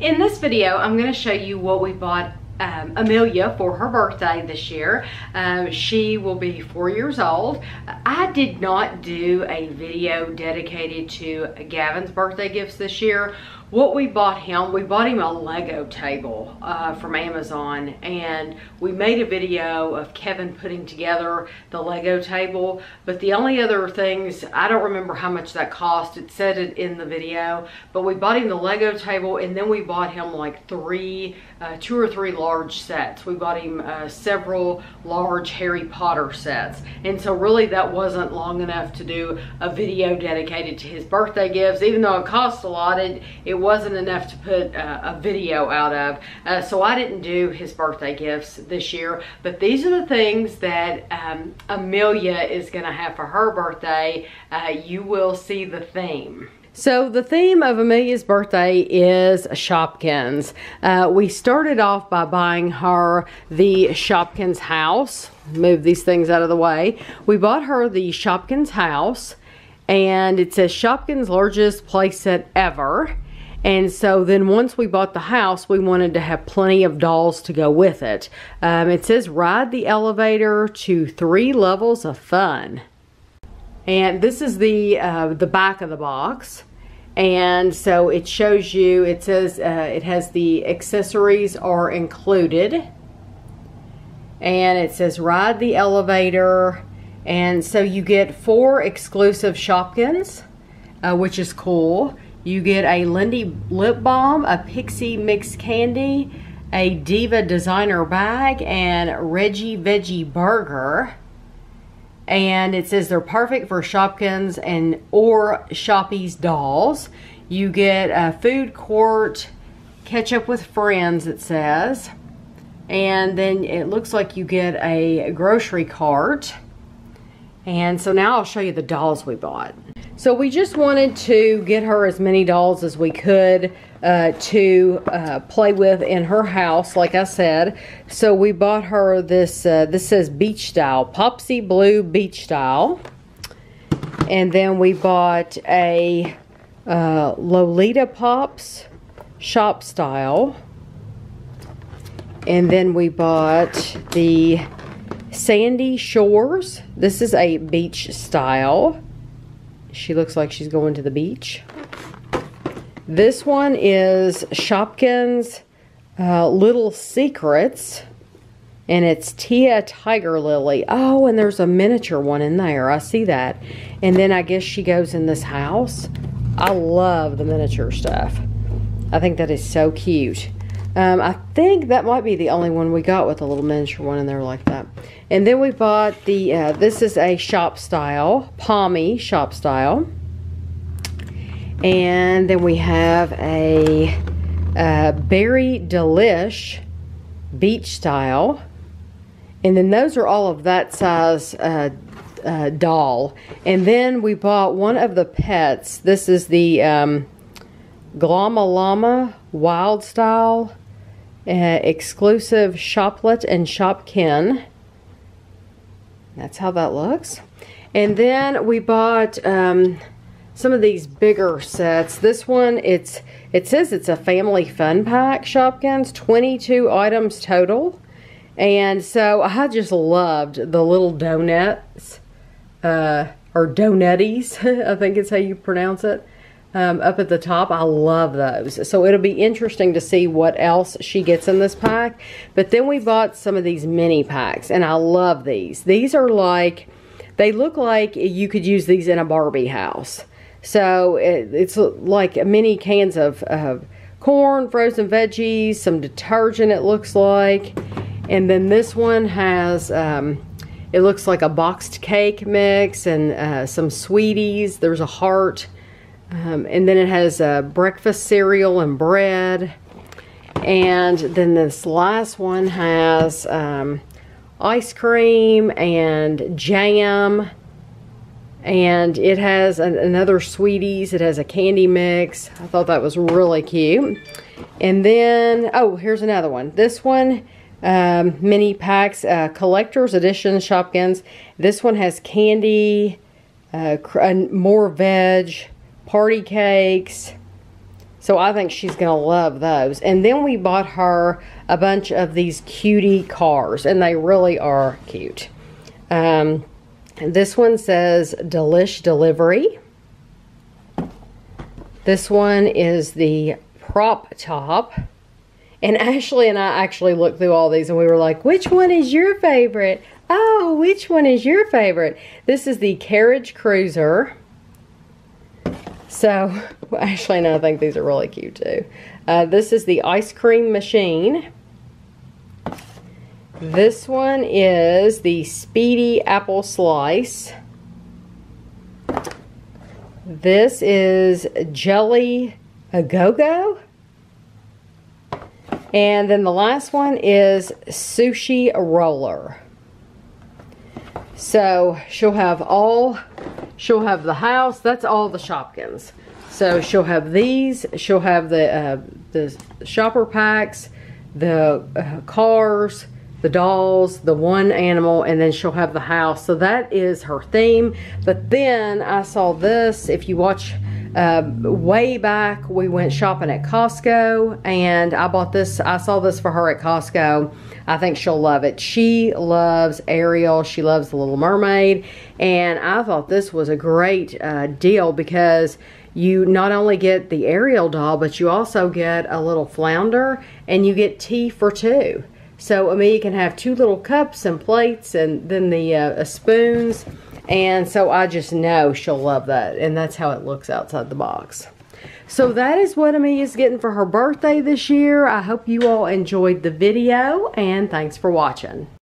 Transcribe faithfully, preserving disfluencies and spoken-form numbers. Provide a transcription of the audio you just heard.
In this video, I'm going to show you what we bought Um, Amelia for her birthday this year. Um, she will be four years old. I did not do a video dedicated to Gavin's birthday gifts this year. What we bought him, we bought him a Lego table uh, from Amazon, and we made a video of Kevin putting together the Lego table, but the only other things, I don't remember how much that cost. It said it in the video, but we bought him the Lego table, and then we bought him like three, uh, two or three large sets. We bought him uh, several large Harry Potter sets, and so really that wasn't long enough to do a video dedicated to his birthday gifts, even though it cost a lot. It, it wasn't enough to put uh, a video out of, uh, so I didn't do his birthday gifts this year, but these are the things that um, Amelia is going to have for her birthday. Uh, you will see the theme. So the theme of Amelia's birthday is Shopkins. Uh, we started off by buying her the Shopkins house. Move these things out of the way. We bought her the Shopkins house, and it says Shopkins largest playset ever. And so then once we bought the house, we wanted to have plenty of dolls to go with it. Um, it says ride the elevator to three levels of fun. And this is the, uh, the back of the box. And so it shows you, it says uh, it has the accessories are included. And it says ride the elevator. And so you get four exclusive Shopkins, uh, which is cool. You get a Lindy lip balm, a Pixie mixed candy, a Diva designer bag, and Reggie Veggie Burger. And it says they're perfect for Shopkins and or Shoppies dolls. You get a food court, catch up with friends, it says. And then it looks like you get a grocery cart. And so now I'll show you the dolls we bought. So we just wanted to get her as many dolls as we could uh, to uh, play with in her house, like I said. So we bought her this, uh, this says beach style, Popsy Blue beach style. And then we bought a uh, Lolita Pops shop style. And then we bought the Sandy Shores. This is a beach style. She looks like she's going to the beach. This one is Shopkins uh, Little Secrets, and it's Tia Tiger Lily. Oh, and there's a miniature one in there. I see that. And then I guess she goes in this house. I love the miniature stuff. I think that is so cute. Um, I think that might be the only one we got with a little miniature one in there like that. And then we bought the, uh, this is a shop style, Pommy shop style. And then we have a uh, berry d'lish beach style. And then those are all of that size uh, uh, doll. And then we bought one of the pets. This is the um, glama llama wild style. Uh, exclusive Shoplet and Shopkin. That's how that looks. And then we bought um, some of these bigger sets. This one, it's it says it's a family fun pack Shopkins, twenty-two items total. And so I just loved the little donuts uh, or donetties. I think it's how you pronounce it. Um, up at the top. I love those. So it'll be interesting to see what else she gets in this pack. But then we bought some of these mini packs, and I love these. These are like, they look like you could use these in a Barbie house. So it, it's like mini cans of, of corn, frozen veggies, some detergent it looks like. And then this one has, um, it looks like a boxed cake mix and uh, some sweeties. There's a heart. Um, and then it has uh, breakfast cereal and bread. And then this last one has um, ice cream and jam. And it has an, another sweeties. It has a candy mix. I thought that was really cute. And then, oh, here's another one. This one, um, mini packs, uh, collector's edition Shopkins. This one has candy, uh, more veg, party cakes, So I think she's going to love those. And then we bought her a bunch of these cutie cars. And they really are cute. Um, this one says Delish Delivery. This one is the Prop Top. And Ashley and I actually looked through all these and we were like, which one is your favorite? Oh, which one is your favorite? This is the Carriage Cruiser. So, well, Ashley and I think these are really cute too. Uh, this is the Ice Cream Machine. This one is the Speedy Apple Slice. This is Jelly Go Go. And then the last one is Sushi Roller. So she'll have all, she'll have the house, that's all the Shopkins. So she'll have these, she'll have the, uh, the shopper packs, the uh, cars, the dolls, the one animal, and then she'll have the house. So that is her theme. But then I saw this, if you watch... Uh, way back we went shopping at Costco and I bought this. I saw this for her at Costco. I think she'll love it. She loves Ariel. She loves The Little Mermaid. And I thought this was a great uh, deal because you not only get the Ariel doll, but you also get a little Flounder and you get tea for two. So Amelia can have two little cups and plates and then the uh, spoons. And so I just know she'll love that. And that's how it looks outside the box. So that is what Amelia's getting for her birthday this year. I hope you all enjoyed the video and thanks for watching.